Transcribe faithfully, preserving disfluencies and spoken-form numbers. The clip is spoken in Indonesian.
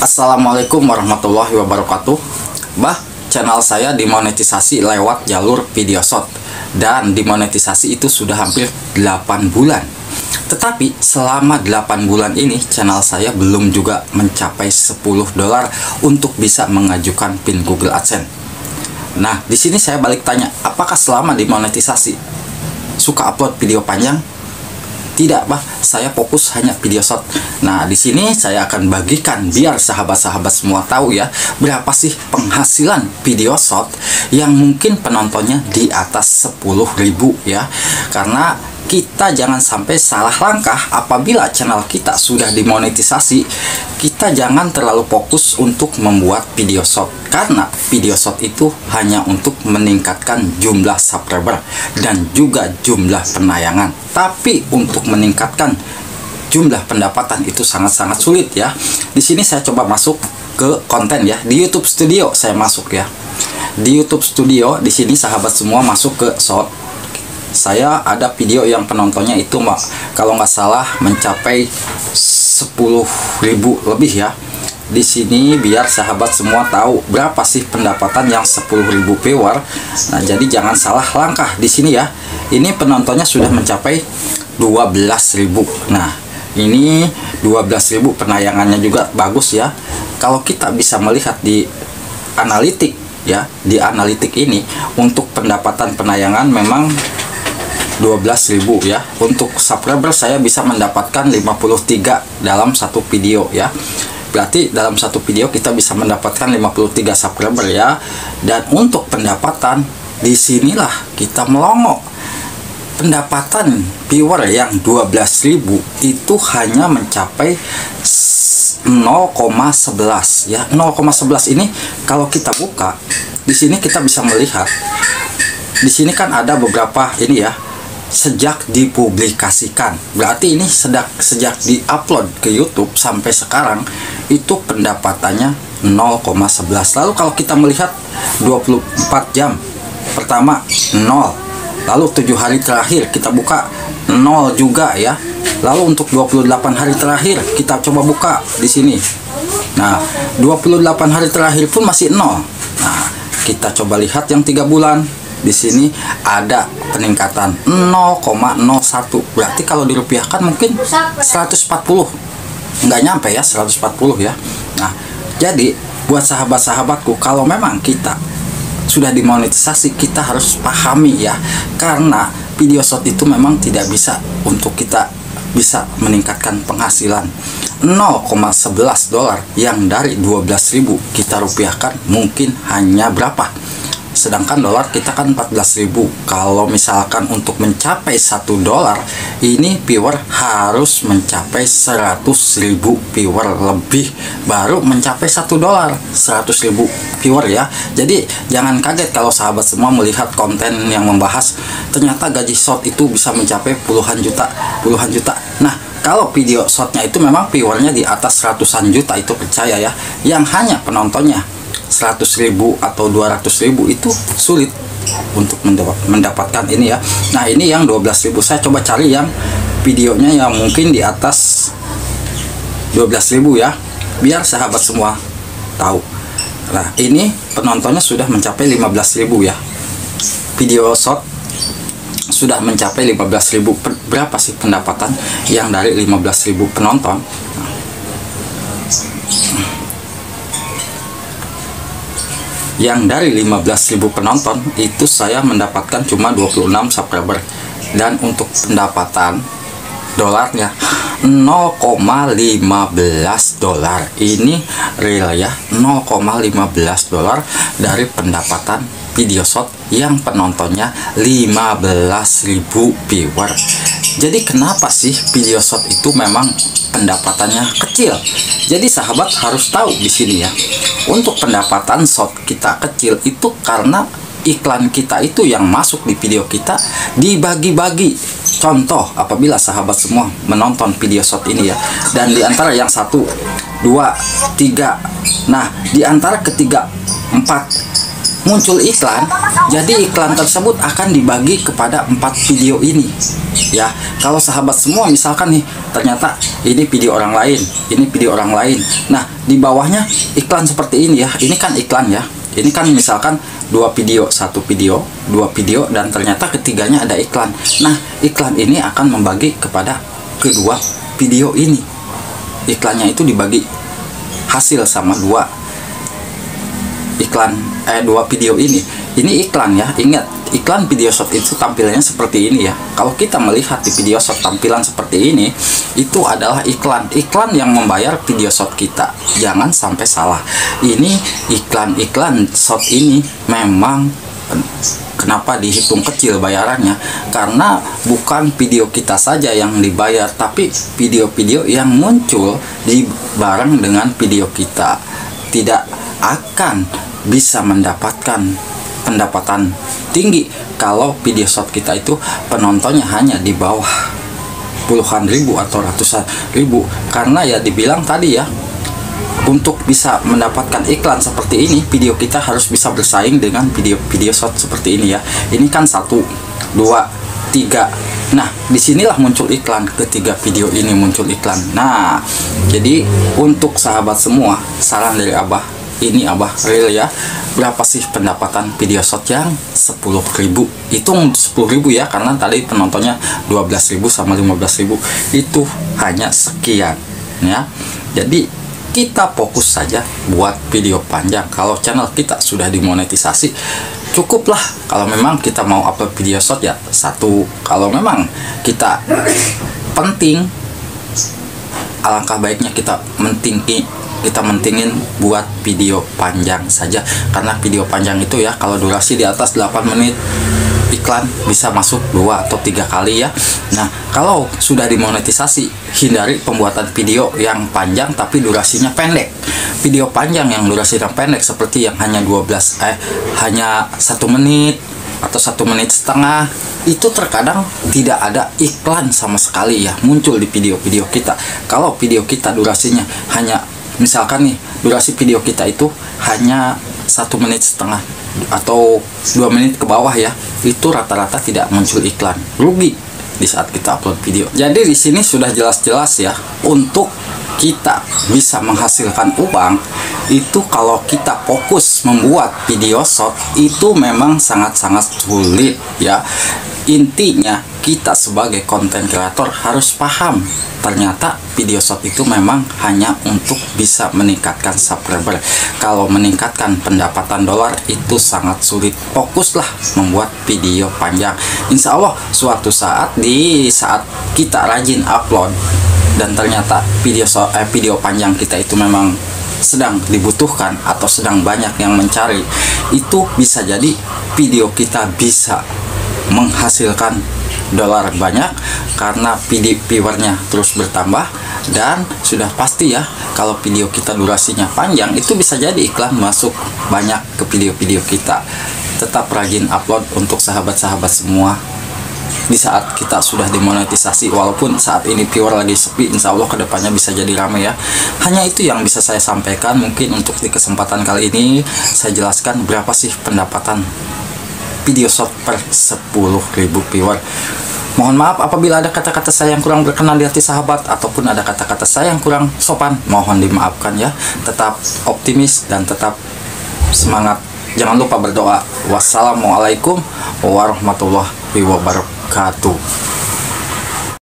Assalamualaikum warahmatullahi wabarakatuh. Bah, channel saya dimonetisasi lewat jalur video shot, dan dimonetisasi itu sudah hampir delapan bulan. Tetapi selama delapan bulan ini channel saya belum juga mencapai sepuluh dolar untuk bisa mengajukan pin Google AdSense. Nah, di sini saya balik tanya, apakah selama dimonetisasi suka upload video panjang? Tidak, bah, saya fokus hanya video shot. Nah, di sini saya akan bagikan biar sahabat-sahabat semua tahu ya, berapa sih penghasilan video shot yang mungkin penontonnya di atas sepuluh ribu ya. Karena kita jangan sampai salah langkah apabila channel kita sudah dimonetisasi, kita jangan terlalu fokus untuk membuat video shot. Karena video shot itu hanya untuk meningkatkan jumlah subscriber dan juga jumlah penayangan. Tapi untuk meningkatkan jumlah pendapatan itu sangat-sangat sulit ya. Di sini saya coba masuk ke konten ya. Di YouTube Studio saya masuk ya. Di YouTube Studio di sini sahabat semua masuk ke shot. Saya ada video yang penontonnya itu Mbak, kalau nggak salah mencapai sepuluh ribu lebih ya. Di sini biar sahabat semua tahu berapa sih pendapatan yang sepuluh ribu viewer. Nah, jadi jangan salah langkah di sini ya. Ini penontonnya sudah mencapai dua belas ribu. Nah, ini dua belas ribu penayangannya juga bagus ya. Kalau kita bisa melihat di analitik ya, di analitik ini untuk pendapatan penayangan memang dua belas ribu ya. Untuk subscriber saya bisa mendapatkan lima puluh tiga dalam satu video ya. Berarti dalam satu video kita bisa mendapatkan lima puluh tiga subscriber ya. Dan untuk pendapatan, disinilah kita melongo. Pendapatan viewer yang dua belas ribu itu hanya mencapai nol koma sebelas ya. nol koma sebelas ini kalau kita buka, di sini kita bisa melihat. Di sini kan ada beberapa ini ya, sejak dipublikasikan. Berarti ini sedang, sejak diupload ke YouTube sampai sekarang itu pendapatannya nol koma sebelas. Lalu kalau kita melihat dua puluh empat jam pertama nol. Lalu tujuh hari terakhir kita buka nol juga ya. Lalu untuk dua puluh delapan hari terakhir kita coba buka di sini. Nah, dua puluh delapan hari terakhir pun masih nol. Nah, kita coba lihat yang tiga bulan. Di sini ada peningkatan nol koma nol satu. Berarti kalau dirupiahkan mungkin seratus empat puluh. Nggak nyampe ya, seratus empat puluh ya. Nah, jadi buat sahabat-sahabatku, kalau memang kita sudah dimonetisasi, kita harus pahami ya. Karena video shot itu memang tidak bisa untuk kita bisa meningkatkan penghasilan. Nol koma sebelas dolar yang dari dua belas ribu kita rupiahkan mungkin hanya berapa? Sedangkan dolar kita kan empat belas ribu. Kalau misalkan untuk mencapai satu dolar, ini viewer harus mencapai seratus ribu viewer lebih baru mencapai satu dolar, seratus ribu viewer ya. Jadi jangan kaget kalau sahabat semua melihat konten yang membahas ternyata gaji short itu bisa mencapai puluhan juta puluhan juta. Nah, kalau video shortnya itu memang viewernya di atas ratusan juta itu percaya ya. Yang hanya penontonnya seratus ribu atau dua ratus ribu itu sulit untuk mendapatkan ini ya. Nah, ini yang dua belas ribu. Saya coba cari yang videonya yang mungkin di atas dua belas ribu ya, biar sahabat semua tahu. Nah, ini penontonnya sudah mencapai lima belas ribu ya. Video short sudah mencapai lima belas ribu. Berapa sih pendapatan yang dari lima belas ribu penonton? Nah, yang dari lima belas ribu penonton itu saya mendapatkan cuma dua puluh enam subscriber. Dan untuk pendapatan dolarnya nol koma lima belas dolar. Ini real ya, nol koma lima belas dolar dari pendapatan video shot yang penontonnya lima belas ribu viewer. Jadi kenapa sih video shot itu memang pendapatannya kecil? Jadi sahabat harus tahu di sini ya. Untuk pendapatan shot kita kecil itu karena iklan kita itu yang masuk di video kita dibagi-bagi. Contoh, apabila sahabat semua menonton video shot ini ya, dan diantara yang satu, dua, tiga, nah diantara ketiga, empat, muncul iklan, jadi iklan tersebut akan dibagi kepada empat video ini. Ya, kalau sahabat semua misalkan nih, ternyata ini video orang lain, ini video orang lain. Nah, di bawahnya iklan seperti ini ya. Ini kan iklan ya. Ini kan misalkan dua video, satu video, dua video, dan ternyata ketiganya ada iklan. Nah, iklan ini akan membagi kepada kedua video ini. Iklannya itu dibagi hasil sama dua iklan eh dua video ini. Ini iklan ya. Ingat, iklan video shot itu tampilannya seperti ini ya. Kalau kita melihat di video shot tampilan seperti ini, itu adalah iklan iklan yang membayar video shot kita. Jangan sampai salah. Ini iklan-iklan shot ini memang kenapa dihitung kecil bayarannya, karena bukan video kita saja yang dibayar, tapi video-video yang muncul di bareng dengan video kita tidak akan bisa mendapatkan pendapatan tinggi kalau video shot kita itu penontonnya hanya di bawah puluhan ribu atau ratusan ribu. Karena ya dibilang tadi ya, untuk bisa mendapatkan iklan seperti ini, video kita harus bisa bersaing dengan video-video shot seperti ini ya. Ini kan satu, dua, tiga. Nah, disinilah muncul iklan. Ketiga video ini muncul iklan. Nah, jadi untuk sahabat semua, saran dari Abah, ini Abah real ya. Berapa sih pendapatan video shot yang sepuluh ribu? Hitung sepuluh ribu ya, karena tadi penontonnya dua belas ribu sama lima belas ribu. Itu hanya sekian ya. Jadi kita fokus saja buat video panjang. Kalau channel kita sudah dimonetisasi, cukuplah. Kalau memang kita mau upload video short ya satu. Kalau memang kita penting, alangkah baiknya kita mentingin, kita mentingin buat video panjang saja. Karena video panjang itu ya, kalau durasi di atas delapan menit, iklan bisa masuk dua atau tiga kali ya. Nah, kalau sudah dimonetisasi, hindari pembuatan video yang panjang tapi durasinya pendek. Video panjang yang durasinya pendek seperti yang hanya dua belas eh hanya satu menit atau satu menit setengah, itu terkadang tidak ada iklan sama sekali ya muncul di video-video kita. Kalau video kita durasinya hanya, misalkan nih, durasi video kita itu hanya satu menit setengah atau dua menit ke bawah ya, itu rata-rata tidak muncul iklan. Rugi di saat kita upload video. Jadi di sini sudah jelas-jelas ya, untuk kita bisa menghasilkan uang itu kalau kita fokus membuat video short itu memang sangat-sangat sulit ya. Intinya kita sebagai konten kreator harus paham, ternyata video short itu memang hanya untuk bisa meningkatkan subscriber. Kalau meningkatkan pendapatan dolar itu sangat sulit. Fokuslah membuat video panjang. Insya Allah suatu saat, di saat kita rajin upload dan ternyata video short, eh, video panjang kita itu memang sedang dibutuhkan atau sedang banyak yang mencari, itu bisa jadi video kita bisa menghasilkan dolar banyak karena viewernya terus bertambah. Dan sudah pasti ya, kalau video kita durasinya panjang, itu bisa jadi iklan masuk banyak ke video-video kita. Tetap rajin upload untuk sahabat-sahabat semua. Di saat kita sudah dimonetisasi, walaupun saat ini viewer lagi sepi, insya Allah kedepannya bisa jadi ramai ya. Hanya itu yang bisa saya sampaikan. Mungkin untuk di kesempatan kali ini saya jelaskan berapa sih pendapatan video short per sepuluh ribu viewer. Mohon maaf apabila ada kata-kata saya yang kurang berkenan di hati sahabat, ataupun ada kata-kata saya yang kurang sopan, mohon dimaafkan ya. Tetap optimis dan tetap semangat. Jangan lupa berdoa. Wassalamualaikum warahmatullahi wabarakatuh.